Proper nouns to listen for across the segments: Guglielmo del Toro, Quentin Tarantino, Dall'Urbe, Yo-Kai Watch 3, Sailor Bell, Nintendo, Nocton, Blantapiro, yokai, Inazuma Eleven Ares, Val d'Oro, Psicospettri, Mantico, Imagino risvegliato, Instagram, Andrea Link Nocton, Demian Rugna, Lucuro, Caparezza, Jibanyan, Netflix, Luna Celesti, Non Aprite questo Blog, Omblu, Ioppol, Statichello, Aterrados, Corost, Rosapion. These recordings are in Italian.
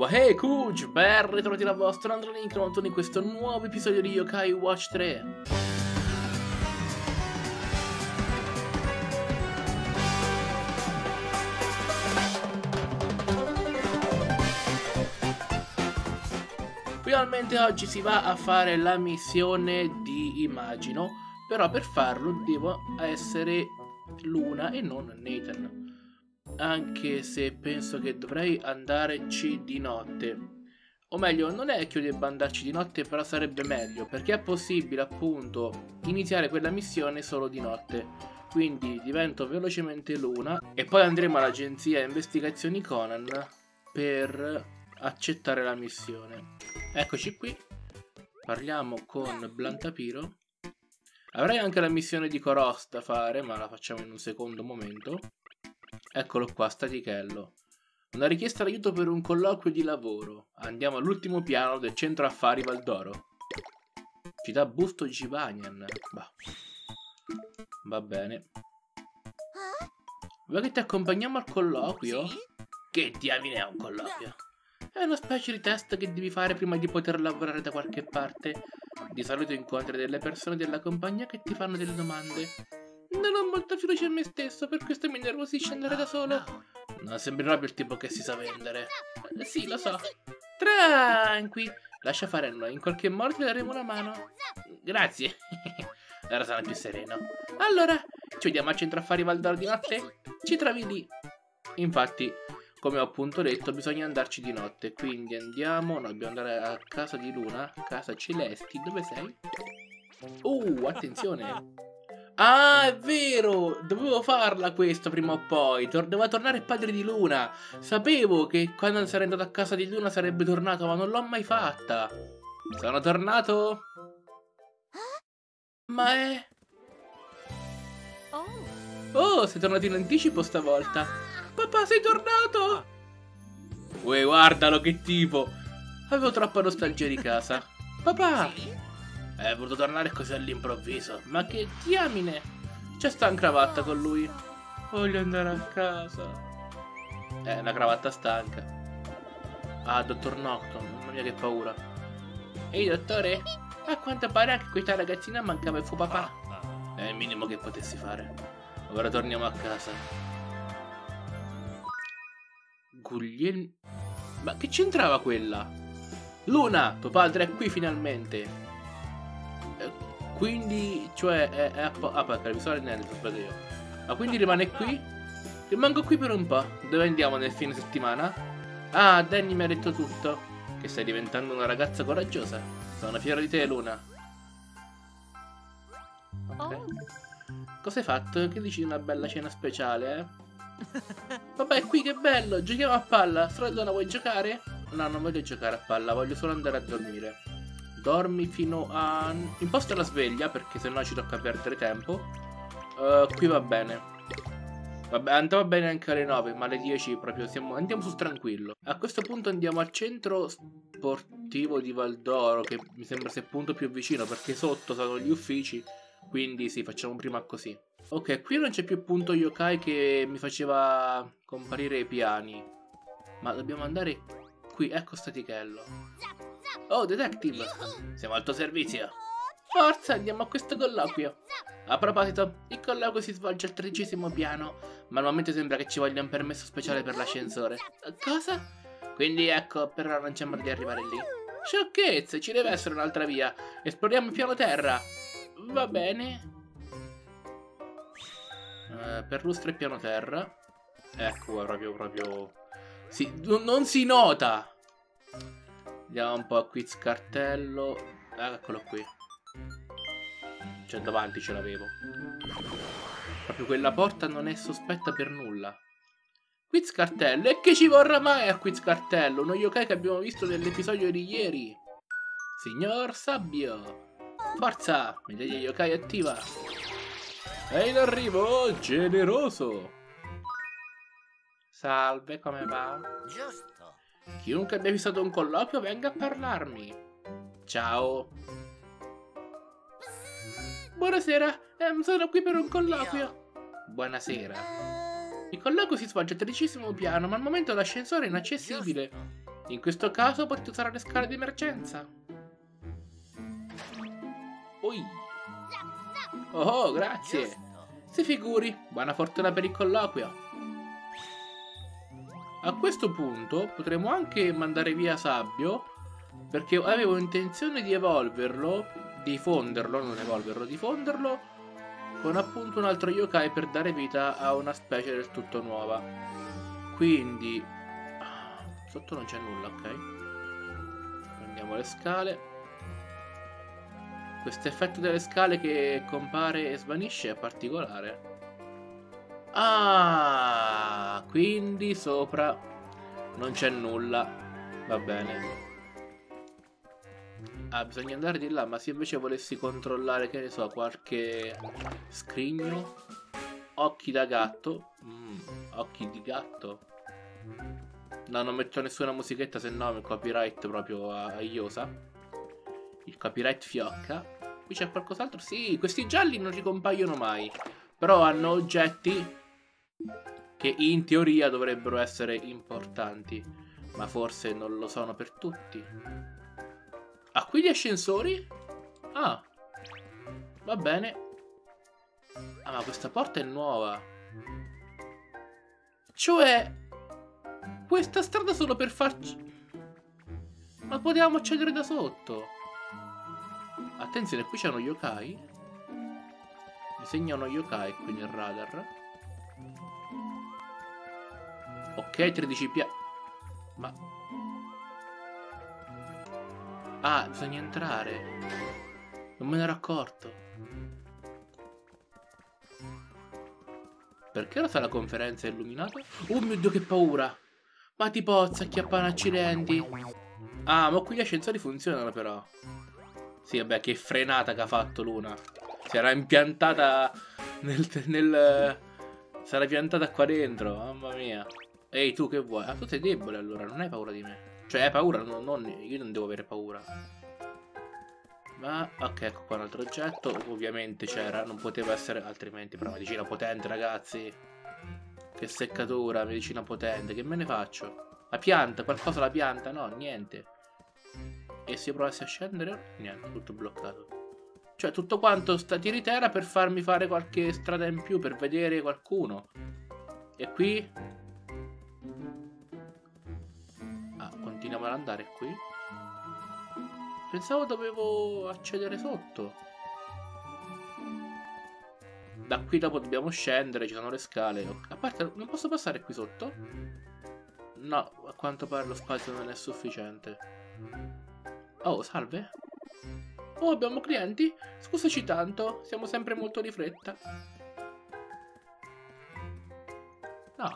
Wahey Kuj, ben ritrovati la vostra Andrea Link Nocton in questo nuovo episodio di Yo-Kai Watch 3. Finalmente oggi si va a fare la missione di Imagino, però per farlo devo essere Luna e non Nathan. Anche se penso che dovrei andarci di notte. O meglio, non è che io debba andarci di notte, però sarebbe meglio, perché è possibile appunto iniziare quella missione solo di notte. Quindi divento velocemente Luna e poi andremo all'agenzia Investigazioni Conan per accettare la missione. Eccoci qui. Parliamo con Blantapiro. Avrei anche la missione di Corost da fare, ma la facciamo in un secondo momento. Eccolo qua, Statichello. Una richiesta d'aiuto per un colloquio di lavoro. Andiamo all'ultimo piano del centro affari Val d'Oro. Ci dà busto Jibanyan. Bah. Va bene. Vuoi che ti accompagniamo al colloquio? Sì? Che diamine è un colloquio? È una specie di test che devi fare prima di poter lavorare da qualche parte. Di solito incontri delle persone della compagnia che ti fanno delle domande. Non ho molta fiducia in me stesso, per questo mi nervosisce andare da solo. Non sembrerà più il tipo che si sa vendere. Sì, lo so. Tranqui, lascia fare a noi, in qualche modo ti daremo una mano. Grazie. Ora sarà più sereno. Allora, ci vediamo al centro affari Val d'Oro di notte? Ci trovi lì. Infatti, come ho appunto detto, bisogna andarci di notte. Quindi andiamo, noi dobbiamo andare a casa di Luna, casa Celesti. Dove sei? Attenzione. Ah, è vero! Dovevo farla questa prima o poi. Doveva tornare padre di Luna. Sapevo che quando sarei andato a casa di Luna sarebbe tornato, ma non l'ho mai fatta. Sono tornato? Ma è... Oh, sei tornato in anticipo stavolta. Papà, sei tornato! Uè, guardalo che tipo! Avevo troppa nostalgia di casa. Papà! È voluto tornare così all'improvviso. Ma che diamine! C'è sta in cravatta con lui. Voglio andare a casa. È una cravatta stanca. Ah, dottor Nocton, mamma mia che paura. Ehi, dottore, a quanto pare anche questa ragazzina mancava il suo papà. È il minimo che potessi fare. Ora torniamo a casa. Guglielmo... Ma che c'entrava quella? Luna, tuo padre è qui finalmente. Quindi, cioè, perché mi sono rinnegnato, sbaglio io. Ma quindi rimane qui? Rimango qui per un po'. Dove andiamo nel fine settimana? Ah, Danny mi ha detto tutto. Che stai diventando una ragazza coraggiosa. Sono fiero di te, Luna. Okay. Cosa hai fatto? Che dici di una bella cena speciale, eh? Vabbè, qui che bello! Giochiamo a palla! Stradona, vuoi giocare? No, non voglio giocare a palla, voglio solo andare a dormire. Dormi fino a... Imposta la sveglia, perché sennò ci tocca perdere tempo. Qui va bene. Vabbè, andava bene anche alle 9, ma alle 10 proprio siamo... Andiamo su tranquillo. A questo punto andiamo al centro sportivo di Val d'Oro, che mi sembra sia appunto più vicino, perché sotto sono gli uffici. Quindi sì, facciamo prima così. Ok, qui non c'è più appunto Yokai che mi faceva comparire i piani. Ma dobbiamo andare qui. Ecco Statichello. Oh, detective! Siamo al tuo servizio! Forza, andiamo a questo colloquio! A proposito, il colloquio si svolge al 13° piano, ma al momento sembra che ci voglia un permesso speciale per l'ascensore. Cosa? Quindi ecco, per ora non sembra di arrivare lì. Sciocchezze, ci deve essere un'altra via! Esploriamo il piano terra! Va bene? Perlustra il piano terra. Ecco, proprio... Sì, non si nota! Andiamo un po' a quiz cartello. Eccolo qui. Cioè davanti ce l'avevo. Proprio quella porta non è sospetta per nulla. Quiz cartello. E che ci vorrà mai a quiz cartello? Uno yokai che abbiamo visto nell'episodio di ieri. Signor Sabbio. Forza, medaglia yokai attiva. E in arrivo generoso. Salve, come va? Giusto. Chiunque abbia visto ad un colloquio venga a parlarmi. Ciao. Buonasera, sono qui per un colloquio. Buonasera. Il colloquio si svolge al 13° piano, ma al momento l'ascensore è inaccessibile. In questo caso potete usare le scale di emergenza. Ui. Oh, grazie. Si figuri, buona fortuna per il colloquio. A questo punto potremo anche mandare via Sabbio, perché avevo intenzione di evolverlo, diffonderlo con appunto un altro yokai per dare vita a una specie del tutto nuova. Quindi sotto non c'è nulla, ok? Prendiamo le scale. Questo effetto delle scale che compare e svanisce è particolare. Ah, quindi sopra non c'è nulla. Va bene. Ah, bisogna andare di là, ma se invece volessi controllare, che ne so, qualche scrigno. Occhi da gatto. Occhi di gatto. No, non metto nessuna musichetta, se no il copyright proprio a iosa. Il copyright fiocca. Qui c'è qualcos'altro? Sì, questi gialli non ricompaiono mai. Però hanno oggetti che in teoria dovrebbero essere importanti, ma forse non lo sono per tutti. Ah, qui gli ascensori? Ah, va bene. Ah, ma questa porta è nuova. Cioè, questa strada solo per farci... Ma potevamo accedere da sotto. Attenzione, qui c'è uno yokai. Mi segna uno yokai qui nel radar. Ok, 13 piani. Ma... ah, bisogna entrare. Non me ne ero accorto. Perché la sala conferenza è illuminata? Oh mio Dio, che paura! Ma ti pozza, acchiappano accidenti. Ah, ma qui gli ascensori funzionano però. Sì, vabbè, che frenata che ha fatto Luna. Si era impiantata si era piantata qua dentro, mamma mia. Ehi, tu che vuoi? Ah, tu sei debole allora, non hai paura di me. Cioè, hai paura? Io non devo avere paura. Ma, ok, ecco qua un altro oggetto. Ovviamente c'era, non poteva essere altrimenti. Però medicina potente, ragazzi. Che seccatura, medicina potente. Che me ne faccio? La pianta, qualcosa la pianta? No, niente. E se io provassi a scendere? Niente, tutto bloccato. Cioè, tutto quanto sta tiritera per farmi fare qualche strada in più, per vedere qualcuno. E qui... continuiamo ad andare qui. Pensavo dovevo accedere sotto. Da qui dopo dobbiamo scendere, ci sono le scale. A parte, non posso passare qui sotto? No, a quanto pare lo spazio non è sufficiente. Oh, salve. Oh, abbiamo clienti? Scusaci tanto, siamo sempre molto di fretta. No.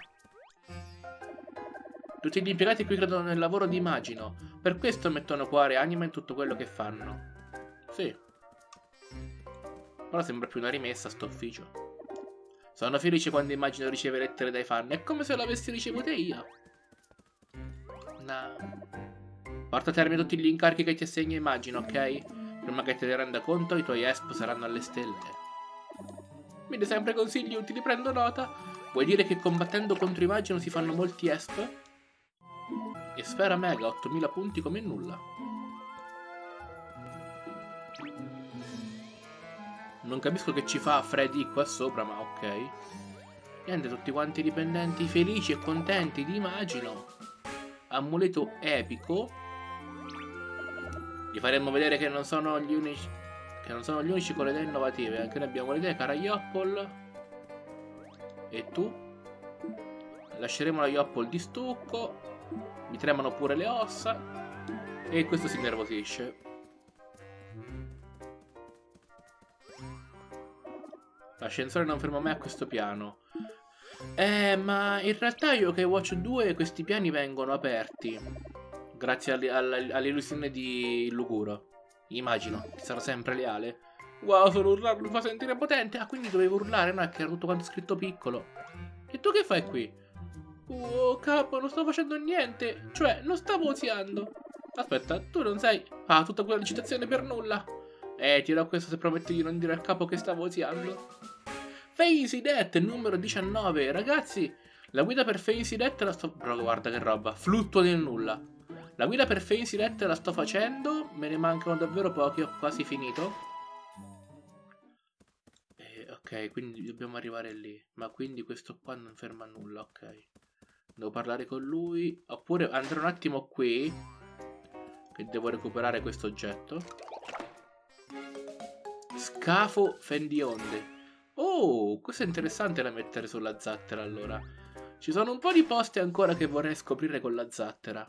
Tutti gli impiegati qui credono nel lavoro di Imagino. Per questo mettono cuore e anima in tutto quello che fanno. Sì. Però sembra più una rimessa sto ufficio. Sono felice quando Imagino riceve lettere dai fan. È come se le avessi ricevute io. No. Porta a termine tutti gli incarichi che ti assegna Imagino, ok? Prima che te ne renda conto, i tuoi esp saranno alle stelle. Mi dai sempre consigli utili, prendo nota. Vuoi dire che combattendo contro Imagino si fanno molti esp? E sfera mega, 8000 punti come nulla. Non capisco che ci fa Freddy qua sopra, ma ok. Niente, tutti quanti dipendenti felici e contenti di Imagino. Amuleto epico. Gli faremo vedere che non sono gli unici con le idee innovative. Anche noi abbiamo le idee, cara Ioppol. E tu? Lasceremo la Ioppol di stucco. Mi tremano pure le ossa. E questo si innervosisce. L'ascensore non ferma mai a questo piano. Ma in realtà Yo-Kai Watch 2 questi piani vengono aperti grazie all'illusione di Lucuro. Imagino, sarà sempre leale. Wow, solo urlarlo mi fa sentire potente. Ah, quindi dovevo urlare, no? È che era tutto quanto scritto piccolo. E tu che fai qui? Oh, capo, non sto facendo niente. Cioè, non stavo oziando. Aspetta, tu non sei... ah, tutta quella recitazione per nulla. Ti do questo se prometti di non dire al capo che stavo oziando. Faceidet, numero 19. Ragazzi, la guida per Faceidet la sto... però guarda che roba. Fluttua nel nulla. La guida per Fane Silette la sto facendo, me ne mancano davvero pochi, ho quasi finito. Ok, quindi dobbiamo arrivare lì. Ma quindi questo qua non ferma nulla, ok. Devo parlare con lui. Oppure andrò un attimo qui, che devo recuperare questo oggetto. Scafo fendionde. Oh, questo è interessante da mettere sulla zattera allora. Ci sono un po' di poste ancora che vorrei scoprire con la zattera.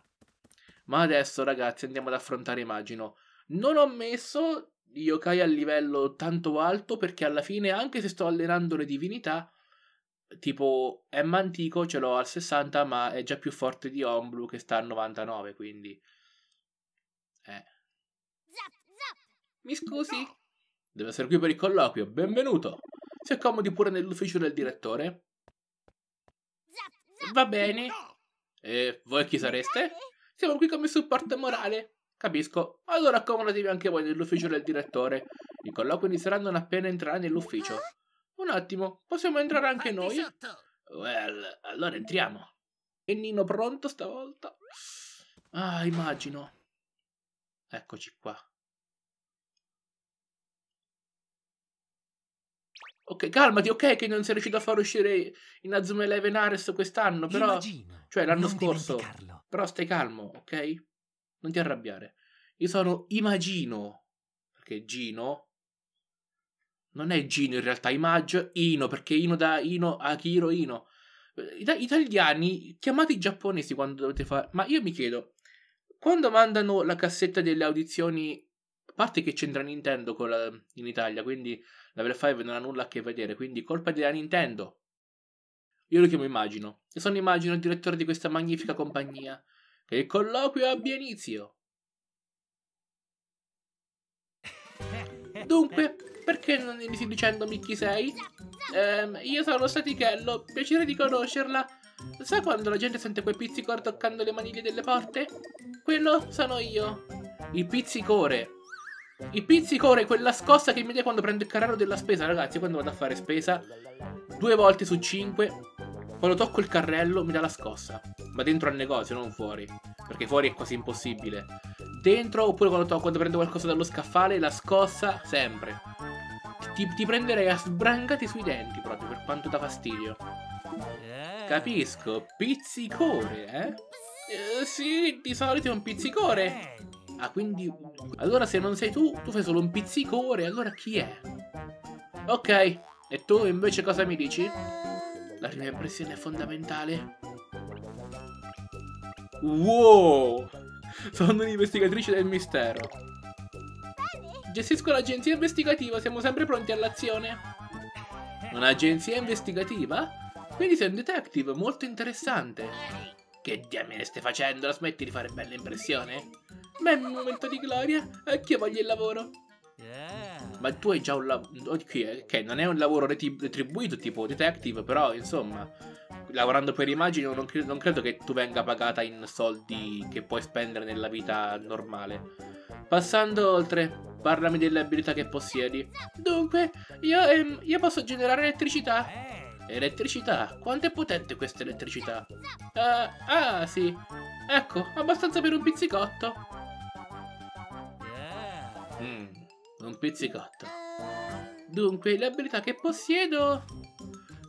Ma adesso ragazzi andiamo ad affrontare Imagino. Non ho messo yokai a livello tanto alto perché alla fine, anche se sto allenando le divinità, tipo è Mantico, ce l'ho al 60, ma è già più forte di Omblu che sta al 99, quindi... Mi scusi? Deve essere qui per il colloquio, benvenuto. Si accomodi pure nell'ufficio del direttore. Va bene. E voi chi sareste? Siamo qui come supporto morale. Capisco. Allora accomodatevi anche voi nell'ufficio del direttore. I colloqui inizieranno appena entrare nell'ufficio. Un attimo, possiamo entrare anche noi? Well, allora entriamo. E Nino pronto stavolta? Ah, Imagino. Eccoci qua. Ok, calmati, ok che non sei riuscito a far uscire Inazuma Eleven Ares quest'anno, però... Imagino, cioè l'anno scorso. Però stai calmo, ok? Non ti arrabbiare. Io sono Imagino. Perché Gino... Non è Gino in realtà, Ino, perché Ino da Ino a Kiro Ino. Italiani, chiamate i giapponesi quando dovete fare... Ma io mi chiedo, quando mandano la cassetta delle audizioni... A parte che c'entra Nintendo con in Italia, quindi Level 5 non ha nulla a che vedere, quindi colpa della Nintendo. Io lo chiamo Imagino, e sono Imagino, il direttore di questa magnifica compagnia. Che il colloquio abbia inizio. Dunque, perché non inizi dicendomi chi sei? Io sono Statichello, piacere di conoscerla. Sai quando la gente sente quel pizzicore toccando le maniglie delle porte? Quello sono io. Il pizzicore. Il pizzicore è quella scossa che mi dà quando prendo il carrello della spesa, ragazzi. Quando vado a fare spesa, 2 volte su 5, quando tocco il carrello mi dà la scossa. Ma dentro al negozio, non fuori, perché fuori è quasi impossibile. Dentro, oppure quando prendo qualcosa dallo scaffale, la scossa sempre. Ti prenderei a sbrangati sui denti, proprio, per quanto dà fastidio. Capisco, pizzicore, sì, di solito è un pizzicore. Ah, quindi... Allora se non sei tu, tu fai solo un pizzicore, allora chi è? Ok, e tu invece cosa mi dici? La prima impressione è fondamentale. Wow! Sono un'investigatrice del mistero. Gestisco l'agenzia investigativa, siamo sempre pronti all'azione. Un'agenzia investigativa? Quindi sei un detective, molto interessante. Che diamine stai facendo? La smetti di fare bella impressione? Ma è un momento di gloria, anch'io voglio il lavoro. Ma tu hai già un lavoro, ok, non è un lavoro retribuito tipo detective, però insomma, lavorando per Imagino non credo che tu venga pagata in soldi che puoi spendere nella vita normale. Passando oltre, parlami delle abilità che possiedi. Dunque, io posso generare elettricità. Elettricità? Quanto è potente questa elettricità? Ah, sì. Ecco, abbastanza per un pizzicotto. Un pizzicotto. Dunque, le abilità che possiedo...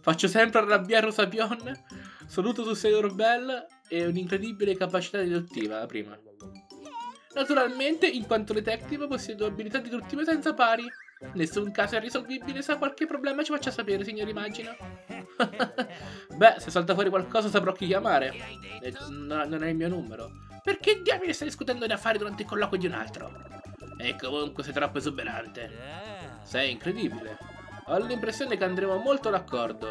Faccio sempre arrabbiare Rosapion, saluto su Sailor Bell e un'incredibile capacità deduttiva, la prima. Naturalmente, in quanto detective, possiedo abilità deduttive senza pari. Nessun caso è risolvibile, se ha qualche problema ci faccia sapere, signor Imagino. Beh, se salta fuori qualcosa saprò chi chiamare. Non è il mio numero. Perché diavolo stai discutendo di affari durante il colloquio di un altro? E comunque sei troppo esuberante. Sei incredibile. Ho l'impressione che andremo molto d'accordo.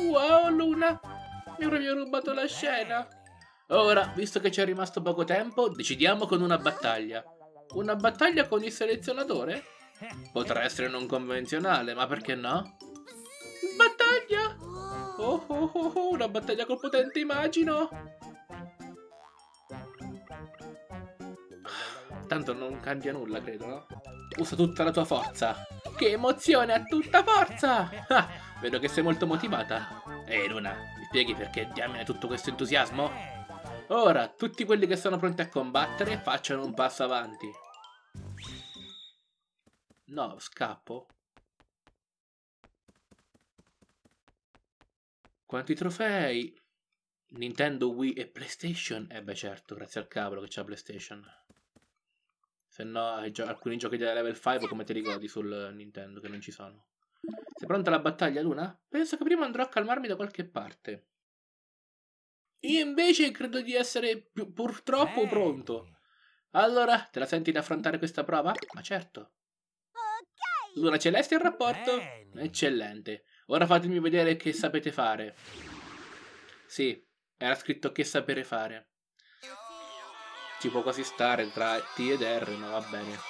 Wow, Luna, mi hai proprio rubato la scena. Ora, visto che ci è rimasto poco tempo, decidiamo con una battaglia. Una battaglia con il selezionatore? Potrà essere non convenzionale, ma perché no? Battaglia! Oh oh oh oh, una battaglia col potente Imagino! Tanto non cambia nulla, credo, no? Usa tutta la tua forza. Che emozione, a tutta forza! Ah, vedo che sei molto motivata. Luna, mi spieghi perché diamine tutto questo entusiasmo? Ora, tutti quelli che sono pronti a combattere facciano un passo avanti. No, scappo. Quanti trofei? Nintendo, Wii e PlayStation? Eh beh certo, grazie al cavolo che c'è la PlayStation. Se no, alcuni giochi della level 5 come te li godi sul Nintendo che non ci sono. Sei pronta alla battaglia, Luna? Penso che prima andrò a calmarmi da qualche parte. Io invece credo di essere purtroppo pronto. Allora, te la senti di affrontare questa prova? Ma certo. Luna Celeste e il rapporto? Eccellente. Ora fatemi vedere che sapete fare. Sì, era scritto che sapere fare. Ci può quasi stare tra T ed R, ma va bene.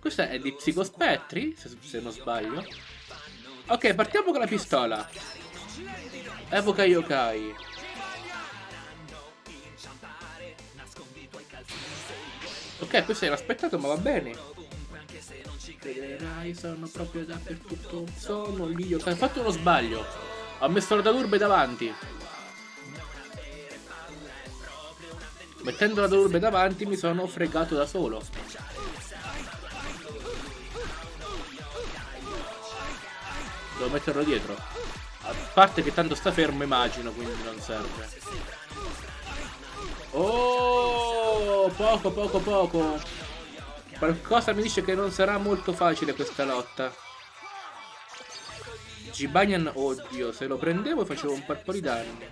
Questa è di Psicospettri, se non sbaglio. Ok, partiamo con la pistola. Evoca Yo-Kai. Ok, questo era aspettato, ma va bene. Crederai, sono proprio dappertutto. Sono lì, Yo-Kai. Ho fatto uno sbaglio. Ho messo la Dall'Urbe davanti. Mettendo la Dall'Urbe davanti mi sono fregato da solo. Devo metterlo dietro. A parte che tanto sta fermo Imagino, quindi non serve. Oh, poco, poco, poco. Qualcosa mi dice che non sarà molto facile questa lotta. Jibanyan, oddio, se lo prendevo facevo un po' di danni.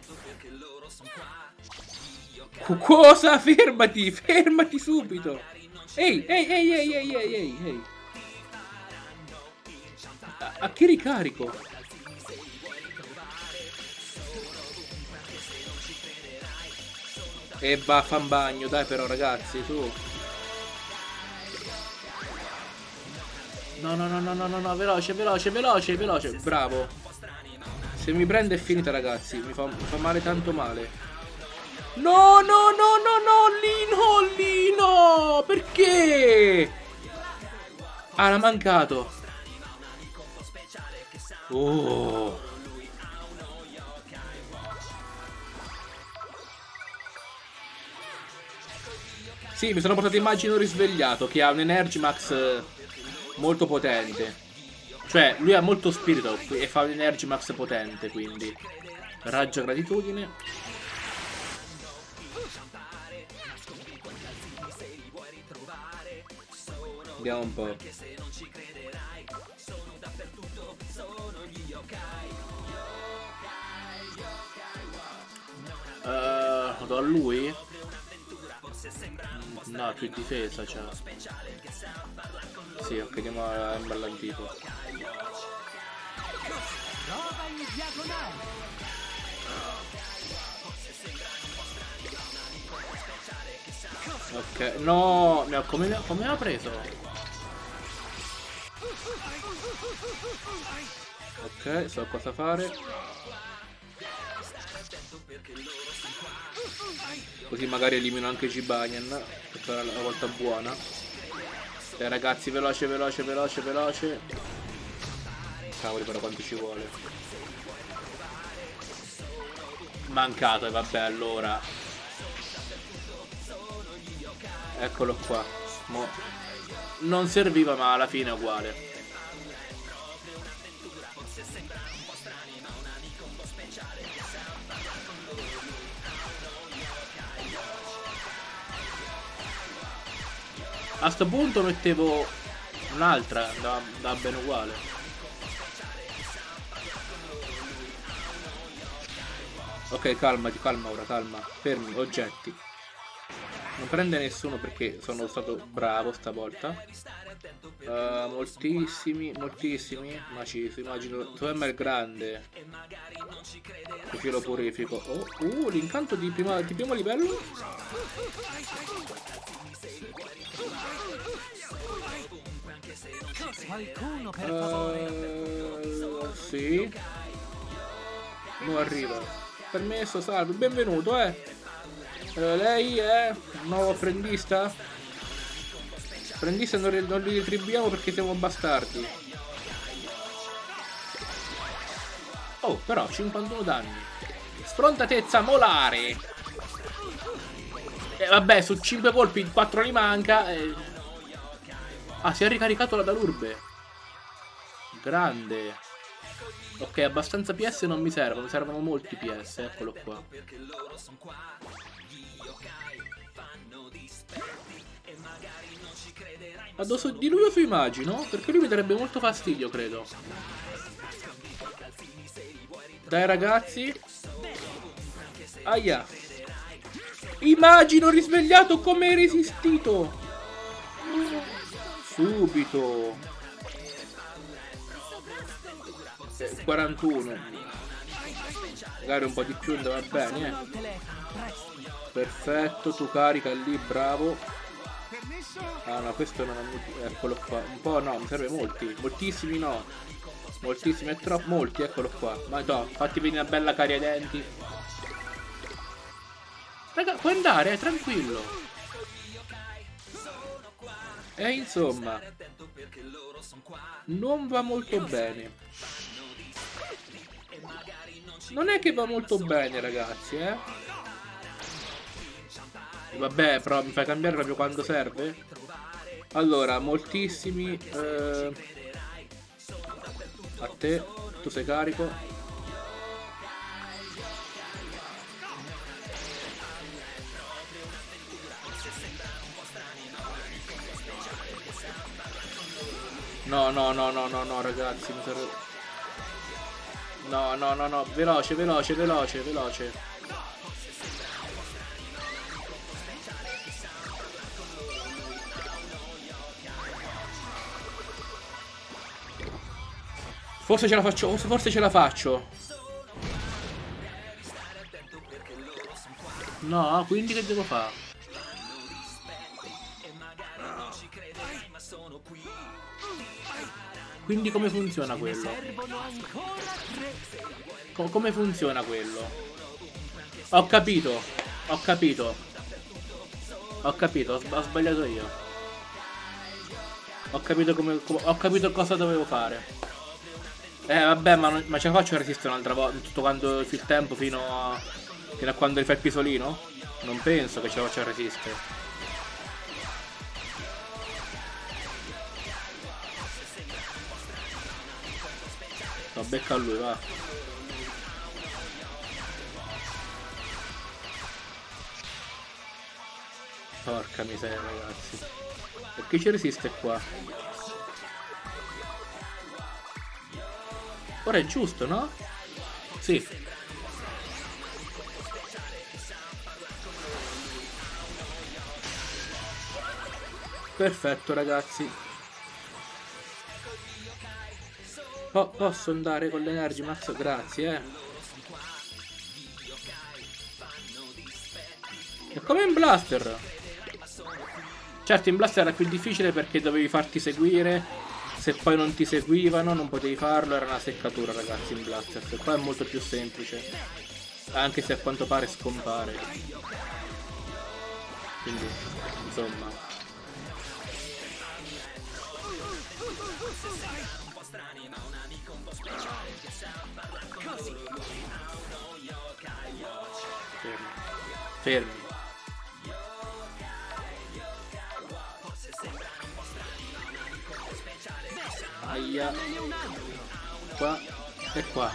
Cosa? Fermati, fermati subito. Ehi, ehi, ehi, ehi, ehi, ehi, ehi. A chi ricarico? E vaffanbagno, dai però ragazzi, su. No, no, no, no, no, no, no, veloce, veloce, veloce, veloce, bravo. Se mi prende è finita ragazzi, mi fa male tanto male. No, no, no, no, no, lì, no, lì, no, perché? Ah, l'ha mancato. Oh. Sì, mi sono portato Imagino risvegliato, che ha un Energy Max molto potente. Cioè lui ha molto spirito e fa un Energy Max potente, quindi raggia gratitudine. Vediamo un po'. Vado a lui? No, più difesa, cioè. Sì, ok, andiamo a Blantapiro. Ok, no, come l'ha preso? Ok, so cosa fare. Così magari elimino anche Jibanyan. Questa era la volta buona. Dai ragazzi, veloce, veloce, veloce, veloce. Cavoli però quanto ci vuole. Mancato, e vabbè allora. Eccolo qua. Mo. Non serviva ma alla fine è uguale. A sto punto mettevo un'altra, da ben uguale. Ok, calmati, calma ora, calma. Fermi, oggetti. Non prende nessuno perché sono stato bravo stavolta. Moltissimi, moltissimi. Ma ci immagino, tu è il grande. Così lo purifico. Oh, l'incanto di primo livello. Qualcuno per favore. Sì. Non arriva. Permesso, salve, benvenuto, lei è un nuovo apprendista? Apprendista non li retribuiamo perché siamo bastardi. Oh, però 51 danni. Sfrontatezza molare. Vabbè, su 5 colpi 4 li manca. Ah, si è ricaricato la Dall'Urbe. Grande. Ok, abbastanza PS non mi servono. Mi servono molti PS. Eccolo qua. Vado su di lui o su Imagino? Perché lui mi darebbe molto fastidio, credo. Dai ragazzi. Aia. Imagino risvegliato, come hai resistito? Subito. 41. Magari un po' di più andava bene, Perfetto, tu carica lì, bravo. Ah no, questo non è... Eccolo qua. Un po' no, mi serve molti. Moltissimi no. Moltissimi è troppo. Molti, eccolo qua. Ma no, fatti venire una bella caria ai denti. Raga, puoi andare, tranquillo. E insomma, non va molto bene. Non è che va molto bene, ragazzi, Vabbè, però mi fai cambiare proprio quando serve. Allora, moltissimi. A te, tu sei carico. No, no, no, no, no, no, ragazzi, mi serve. No, no, no, no, veloce, veloce, veloce, veloce. Forse ce la faccio, forse ce la faccio. No, quindi che devo fare? Quindi come funziona quello? Come funziona quello? Ho capito, ho capito. Ho capito, ho sbagliato io. Ho capito come, ho capito cosa dovevo fare. Vabbè, ma ce la faccio a resistere un'altra volta? Tutto quando il tempo fino a quando rifà il pisolino? Non penso che ce la faccia a resistere. No, becca lui, va. Porca miseria, ragazzi. Perché ci resiste qua? Ora è giusto, no? Sì. Perfetto, ragazzi. Posso andare con l'energy max? Grazie, È come in Blaster. Certo, in Blaster era più difficile perché dovevi farti seguire. Se poi non ti seguivano non potevi farlo, era una seccatura, ragazzi, in Blaster. E qua è molto più semplice, anche se a quanto pare scompare. Quindi, insomma. Fermi. Fermi. Aia. Qua e qua.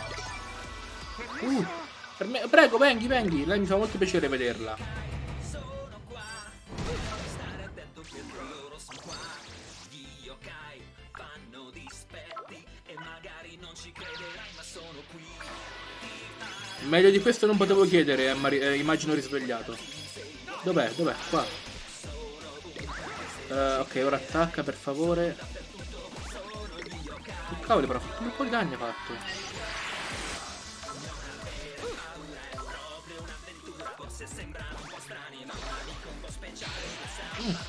Per me... Prego, venghi, venghi. Lei mi fa molto piacere vederla. Meglio di questo non potevo chiedere, Imagino risvegliato. Dov'è? Dov'è? Qua. Ok, ora attacca, per favore. Cavolo, però un po' di danni ha fatto.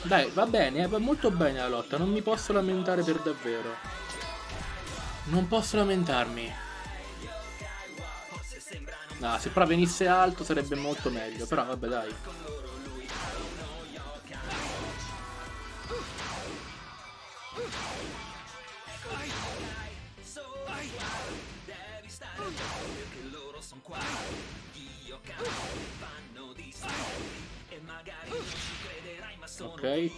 Dai, va bene, va molto bene la lotta. Non mi posso lamentare per davvero. Non posso lamentarmi. No, se però venisse alto sarebbe molto meglio. Però vabbè, dai. qua. Gli yokai vanno di soldi e magari non ci crederai, ma sono qui. Ti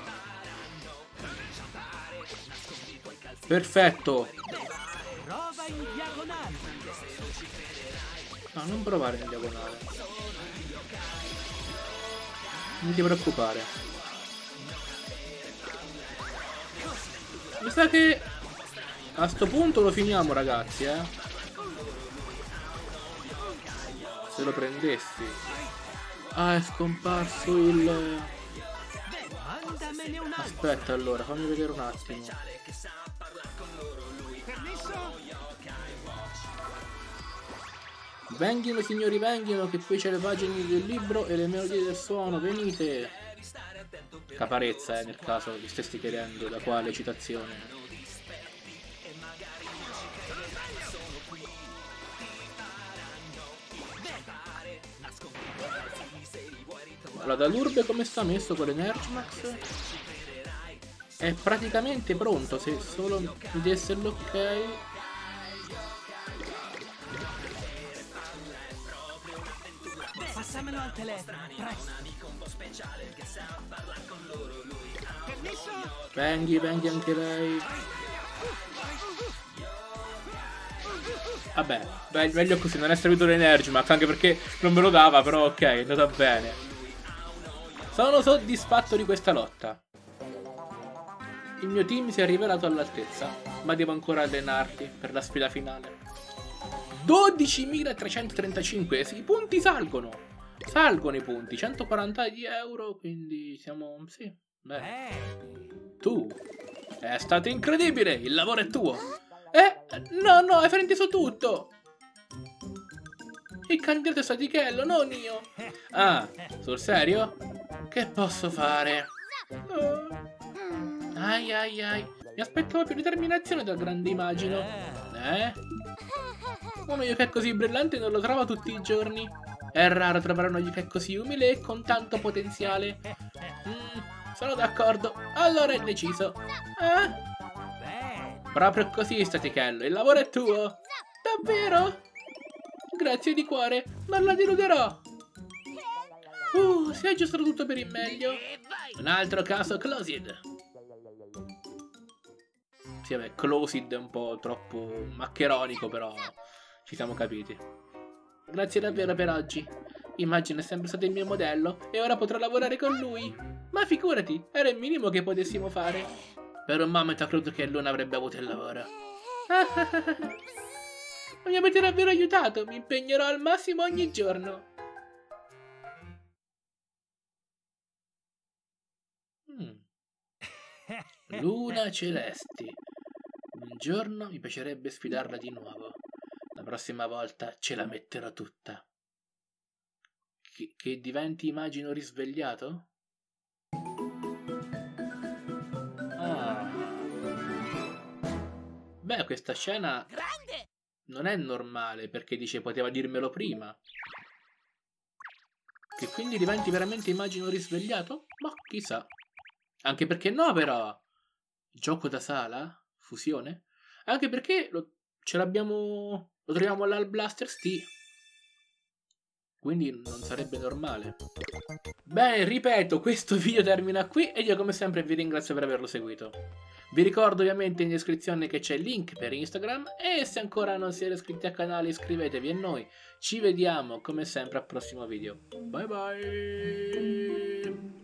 faranno inciampare, nascondi i tuoi calzini. Perfetto. Prova in diagonale. No, non provare in diagonale. Non ti preoccupare. Mi sa che a sto punto lo finiamo, ragazzi, eh. Se lo prendessi. Ah, è scomparso il... Aspetta, allora, fammi vedere un attimo. Venghino, signori, venghino, che qui c'è le pagine del libro e le melodie del suono, venite! Caparezza, nel caso vi stessi chiedendo da quale citazione. Allora, Dall'Urbe come sta messo con l'Energy Max? È praticamente pronto, se solo mi desse l'ok. Passamelo al telefono. Venghi, venghi anche lei. Vabbè, meglio così, non è servito l'Energy Max, anche perché non me lo dava, però ok, è andata bene. Sono soddisfatto di questa lotta. Il mio team si è rivelato all'altezza, ma devo ancora allenarti per la sfida finale. 12.335, sì, i punti salgono. Salgono i punti, 140 di euro, quindi siamo... sì, beh. Tu, è stato incredibile, il lavoro è tuo. No, no, hai frainteso tutto. Il candidato è Statichello, non io. Ah, sul serio? Che posso fare? Ai ai ai. Mi aspettavo più determinazione dal grande Imagino. Uno yokai così brillante non lo trova tutti i giorni. È raro trovare uno yokai così umile e con tanto potenziale. Sono d'accordo. Allora è deciso. Proprio così, Statichello. Il lavoro è tuo. Davvero? Grazie di cuore, non la deluderò. Si è aggiustato tutto per il meglio. Un altro caso closed. Sì, vabbè, closed è un po' troppo maccheronico, però ci siamo capiti. Grazie davvero per oggi. Imagino è sempre stato il mio modello e ora potrò lavorare con lui. Ma figurati, era il minimo che potessimo fare. Per un momento ho creduto che Luna avrebbe avuto il lavoro. Mi avete davvero aiutato, mi impegnerò al massimo ogni giorno. Luna Celesti. Un giorno mi piacerebbe sfidarla di nuovo. La prossima volta ce la metterò tutta. Che diventi Imagino risvegliato? Beh, questa scena... grande! Non è normale, perché dice poteva dirmelo prima. Che quindi diventi veramente Imagino risvegliato? Ma chissà. Anche perché no, però. Gioco da sala? Fusione? Anche perché ce l'abbiamo... lo troviamo all'Al Blasters T. Quindi non sarebbe normale. Bene, ripeto, questo video termina qui e io come sempre vi ringrazio per averlo seguito. Vi ricordo ovviamente in descrizione che c'è il link per Instagram e se ancora non siete iscritti al canale iscrivetevi e noi ci vediamo come sempre al prossimo video. Bye bye!